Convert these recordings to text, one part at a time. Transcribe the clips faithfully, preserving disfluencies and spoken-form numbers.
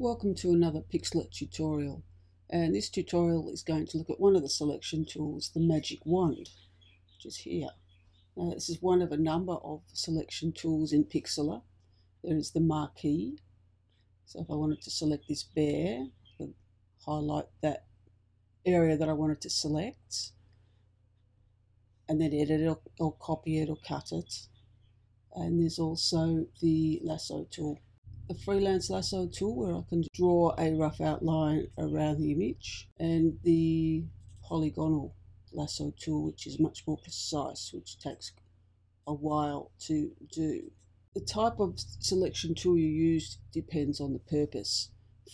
Welcome to another Pixlr tutorial, and this tutorial is going to look at one of the selection tools, the magic wand, which is here. Now, this is one of a number of selection tools in Pixlr. There is the marquee, so if I wanted to select this bear, I can highlight that area that I wanted to select, and then edit it or, or copy it or cut it. And there's also the lasso tool. A freelance lasso tool where I can draw a rough outline around the image, and the polygonal lasso tool, which is much more precise, which takes a while to do. The type of selection tool you use depends on the purpose.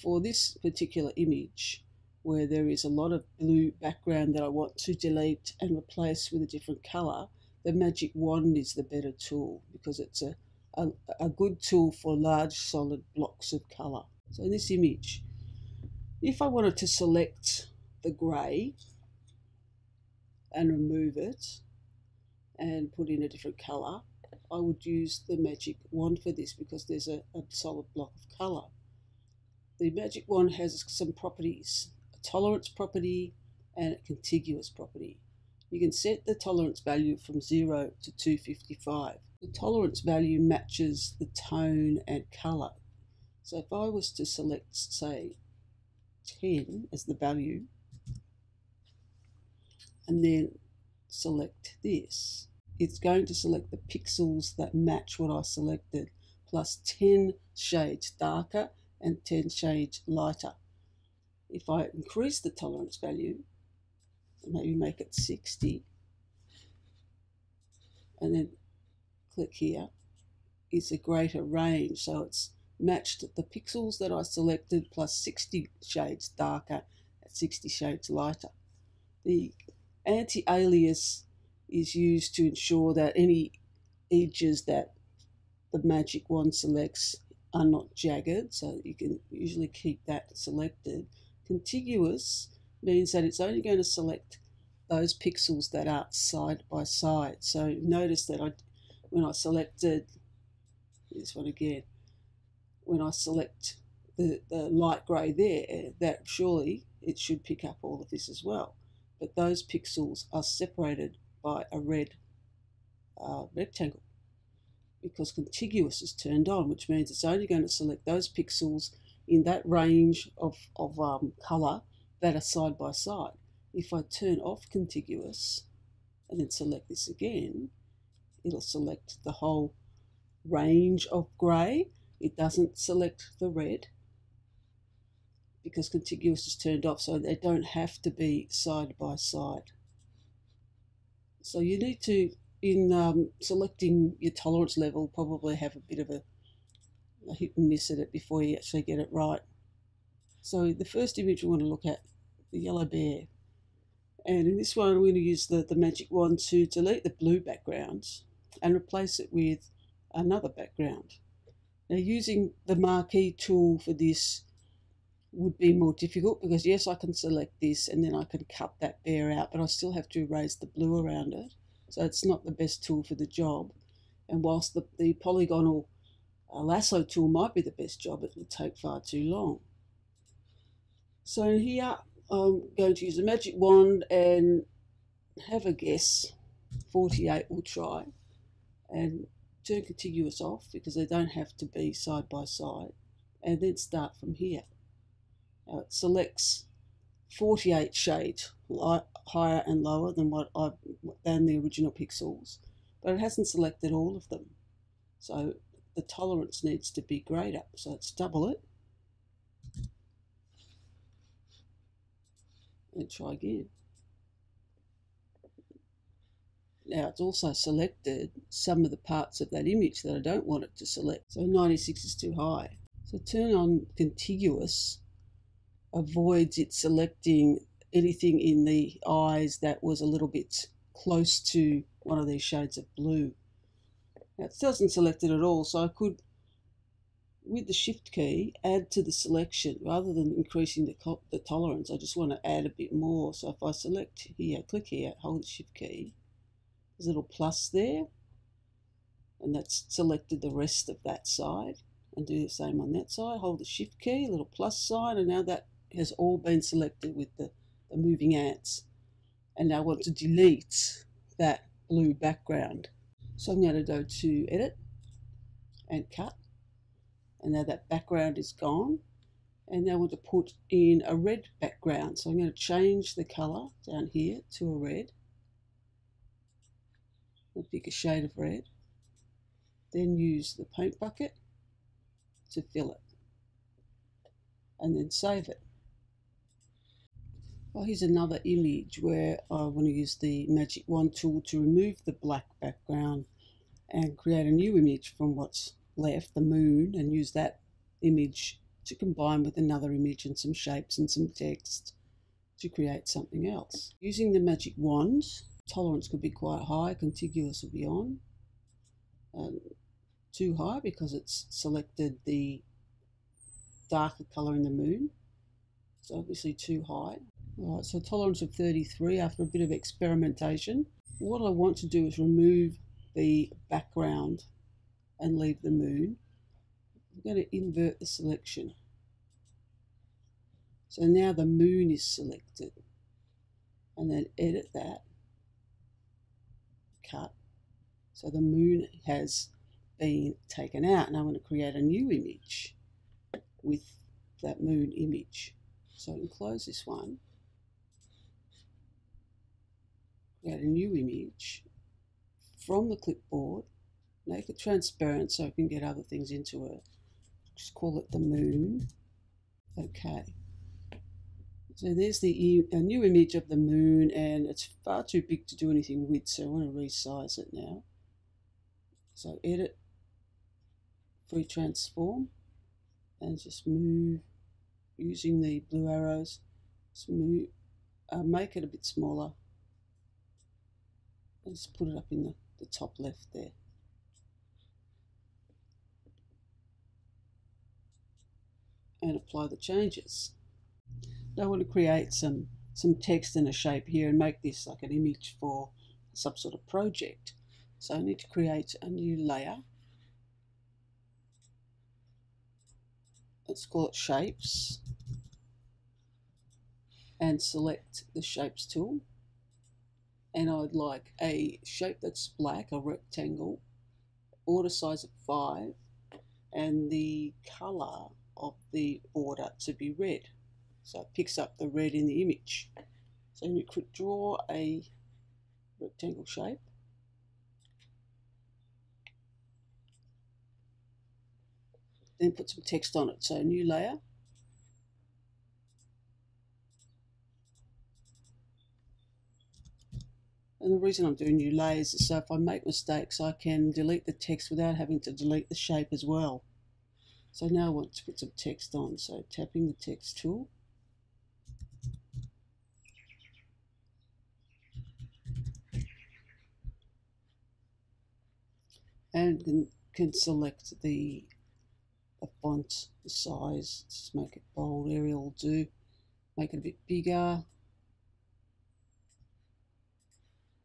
For this particular image, where there is a lot of blue background that I want to delete and replace with a different color, the magic wand is the better tool because it's a A, a good tool for large solid blocks of colour. So in this image, if I wanted to select the grey and remove it and put in a different colour, I would use the magic wand for this because there's a, a solid block of colour. The magic wand has some properties, a tolerance property and a contiguous property. You can set the tolerance value from zero to two fifty-five. The tolerance value matches the tone and colour. So if I was to select, say, ten as the value, and then select this, it's going to select the pixels that match what I selected, plus ten shades darker and ten shades lighter. If I increase the tolerance value, maybe make it sixty, and then click here, is a greater range, so it's matched the pixels that I selected plus sixty shades darker at sixty shades lighter. The anti-alias is used to ensure that any edges that the magic wand selects are not jagged, so you can usually keep that selected. Contiguous means that it's only going to select those pixels that are side by side. So notice that I when I selected this one again, when I select the, the light grey there, that surely it should pick up all of this as well. But those pixels are separated by a red uh, rectangle because contiguous is turned on, which means it's only going to select those pixels in that range of, of um, colour that are side by side. If I turn off contiguous and then select this again, it'll select the whole range of grey. It doesn't select the red because contiguous is turned off, so they don't have to be side by side. So you need to, in um, selecting your tolerance level, probably have a bit of a, a hit and miss at it before you actually get it right. So the first image we want to look at, the yellow bear. And in this one, we're going to use the, the magic wand to delete the blue backgrounds and replace it with another background. Now, using the marquee tool for this would be more difficult because yes, I can select this and then I can cut that bear out, but I still have to erase the blue around it. So it's not the best tool for the job. And whilst the, the polygonal uh, lasso tool might be the best job, it will take far too long. So here I'm going to use a magic wand and have a guess. forty-eight will try, and turn contiguous off because they don't have to be side by side, and then start from here. Now it selects forty-eight shades higher and lower than what I than the original pixels, but it hasn't selected all of them, so the tolerance needs to be greater. So let's double it and try again. Now it's also selected some of the parts of that image that I don't want it to select, so ninety-six is too high. So turn on contiguous avoids it selecting anything in the eyes that was a little bit close to one of these shades of blue. Now it doesn't select it at all, so I could, with the shift key, add to the selection. Rather than increasing the, the tolerance, I just want to add a bit more. So if I select here, click here, hold the shift key, there's a little plus there, and that's selected the rest of that side. and do the same on that side. Hold the shift key, a little plus sign, and now that has all been selected with the, the moving ants. And now I want to delete that blue background. So I'm going to go to edit and cut, and now that background is gone. And now I want to put in a red background. So I'm going to change the color down here to a red. I'll pick a shade of red. Then use the paint bucket to fill it. And then save it. Well, here's another image where I want to use the magic wand tool to remove the black background and create a new image from what's left, the moon, and use that image to combine with another image and some shapes and some text to create something else. Using the magic wand, tolerance could be quite high, contiguous will be on. Um, too high because it's selected the darker colour in the moon, so obviously too high. All right, so tolerance of thirty-three after a bit of experimentation. What I want to do is remove the background and leave the moon. I'm going to invert the selection. So now the moon is selected, and then edit that, cut. So the moon has been taken out, and I'm going to create a new image with that moon image. So I can close this one, create a new image from the clipboard, make it transparent so I can get other things into it. Just call it the moon. Okay. So there's the a new image of the moon, and it's far too big to do anything with, so I want to resize it now. So edit, free transform, and just move using the blue arrows. Just move, uh, make it a bit smaller. And just put it up in the, the top left there. And apply the changes. Now I want to create some some text and a shape here and make this like an image for some sort of project. So I need to create a new layer. Let's call it shapes, and select the shapes tool, and I'd like a shape that's black, a rectangle, order size of five, and the color of the border to be red. So it picks up the red in the image. So you could draw a rectangle shape. Then put some text on it. So new layer. And the reason I'm doing new layers is so if I make mistakes, I can delete the text without having to delete the shape as well. So now I want to put some text on, so tapping the text tool. And can, can select the, the font, the size, just make it bold, Arial will do, make it a bit bigger.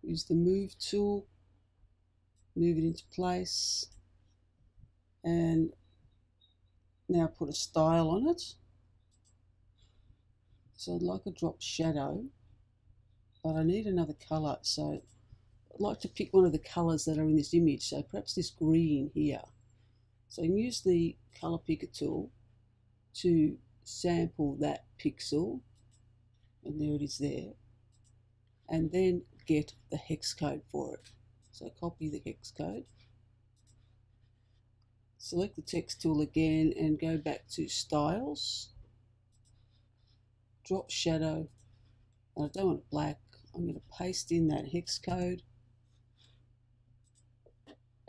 Use the move tool, move it into place, and now put a style on it. So I'd like a drop shadow, but I need another colour, so I'd like to pick one of the colours that are in this image, so perhaps this green here. So I can use the colour picker tool to sample that pixel, and there it is there, and then get the hex code for it. So copy the hex code. Select the text tool again and go back to styles, drop shadow, and I don't want it black. I'm going to paste in that hex code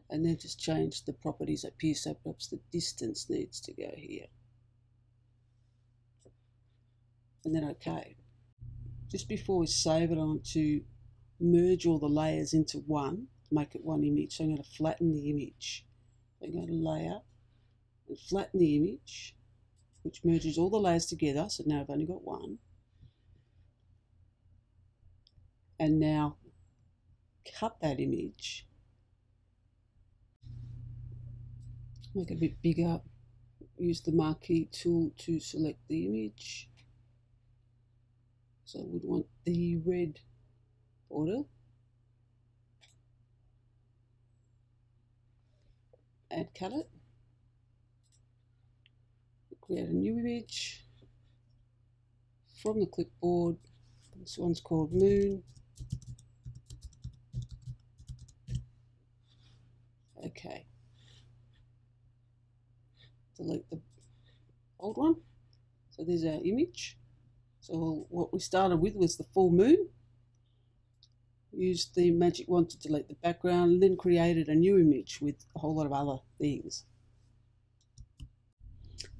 and then just change the properties up here, so perhaps the distance needs to go here. And then okay. Just before we save it, I want to merge all the layers into one, make it one image, so I'm going to flatten the image. I go to layer and flatten the image, which merges all the layers together, so now I've only got one. And now cut that image, make it a bit bigger, use the marquee tool to select the image. So I would want the red border. Add color. Create a new image from the clipboard. This one's called Moon. Okay. Delete the old one. So there's our image. So what we started with was the full moon. Used the magic wand to delete the background, and then created a new image with a whole lot of other things.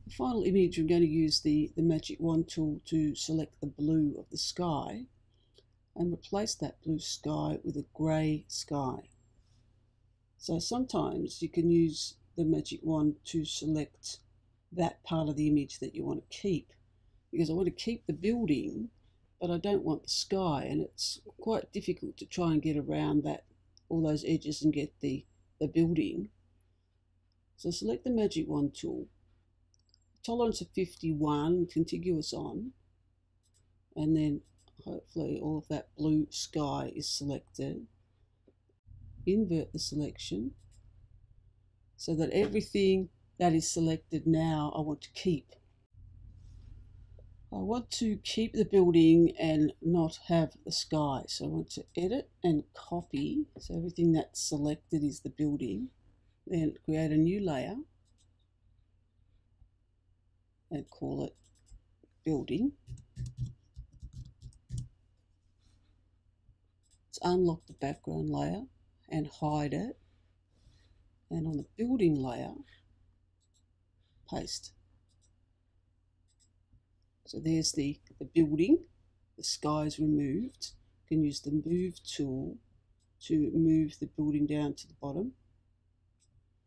The final image, I'm going to use the, the magic wand tool to select the blue of the sky and replace that blue sky with a grey sky. So sometimes you can use the magic wand to select that part of the image that you want to keep, because I want to keep the building but I don't want the sky, and it's quite difficult to try and get around that, all those edges, and get the, the building. So select the magic wand tool, tolerance of fifty-one, contiguous on, and then hopefully all of that blue sky is selected. Invert the selection so that everything that is selected now I want to keep. I want to keep the building and not have the sky. So I want to edit and copy. So everything that's selected is the building. Then create a new layer and call it building. Let's unlock the background layer and hide it. And on the building layer, paste. So there's the, the building, the sky is removed. You can use the move tool to move the building down to the bottom.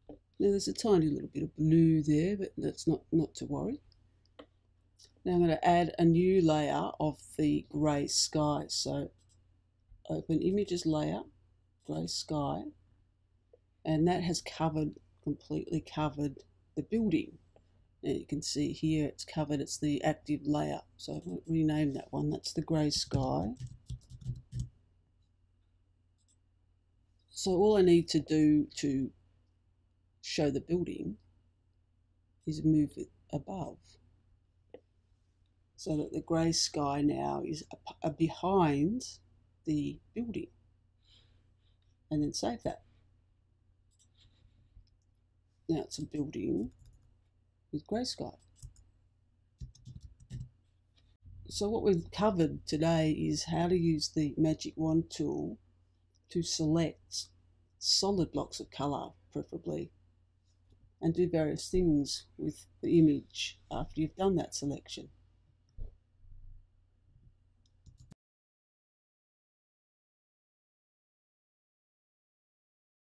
Now there's a tiny little bit of blue there, but that's not, not to worry. Now I'm going to add a new layer of the grey sky. So open images layer, grey sky. And that has covered, completely covered the building. And you can see here it's covered, it's the active layer. So I won't rename that one, that's the grey sky. So all I need to do to show the building is move it above, so that the grey sky now is behind the building. And then save that. Now it's a building with grey sky. So what we've covered today is how to use the magic wand tool to select solid blocks of colour, preferably, and do various things with the image after you've done that selection.